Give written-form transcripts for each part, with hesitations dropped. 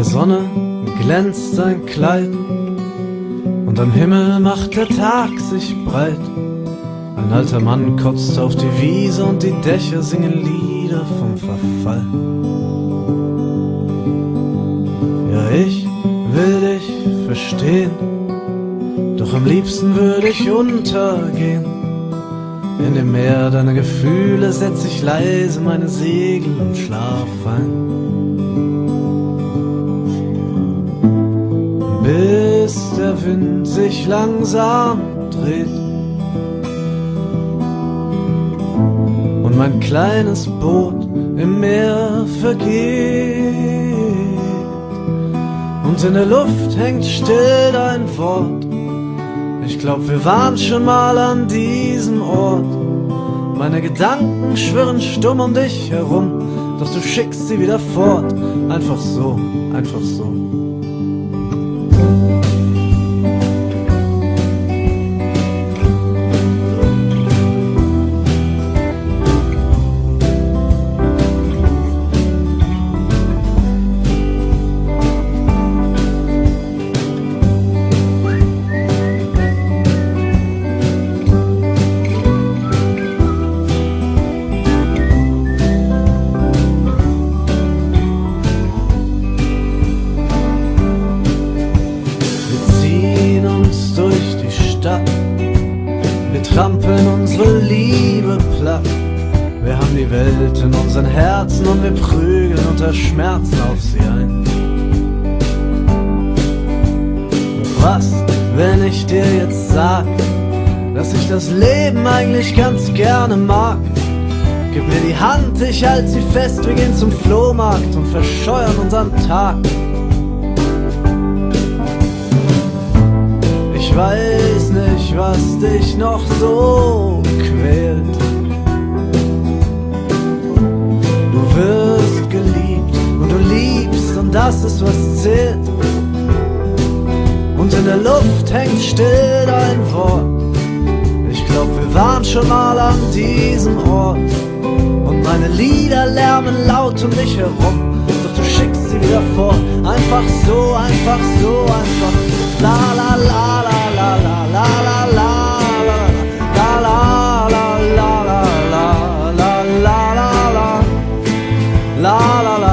der Sonne glänzt sein Kleid, und am Himmel macht der Tag sich breit. Ein alter Mann kotzt auf die Wiese und die Dächer singen Lieder vom Verfall. Ja, ich will dich verstehen, doch am liebsten würde ich untergehen. In dem Meer deiner Gefühle setz ich leise meine Segel und schlaf ein. Bis der Wind sich langsam dreht und mein kleines Boot im Meer vergeht. Und in der Luft hängt still dein Wort. Ich glaub, wir waren schon mal an diesem Ort. Meine Gedanken schwirren stumm um dich herum, doch du schickst sie wieder fort, einfach so, einfach so. Wir trampeln unsere Liebe platt. Wir haben die Welt in unseren Herzen und wir prügeln unter Schmerzen auf sie ein. Was, wenn ich dir jetzt sag, dass ich das Leben eigentlich ganz gerne mag? Gib mir die Hand, ich halt sie fest, wir gehen zum Flohmarkt und verscheuern unseren Tag. Ich weiß nicht, was dich noch so quält. Du wirst geliebt und du liebst und das ist, was zählt. Und in der Luft hängt still dein Wort. Ich glaub, wir waren schon mal an diesem Ort. Und meine Lieder lärmen laut um dich herum, doch du schickst sie wieder fort. Einfach so, einfach so, einfach so. La la la la. La la la la la la la la la la la la la la la la la la la la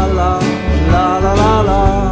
la la la la la.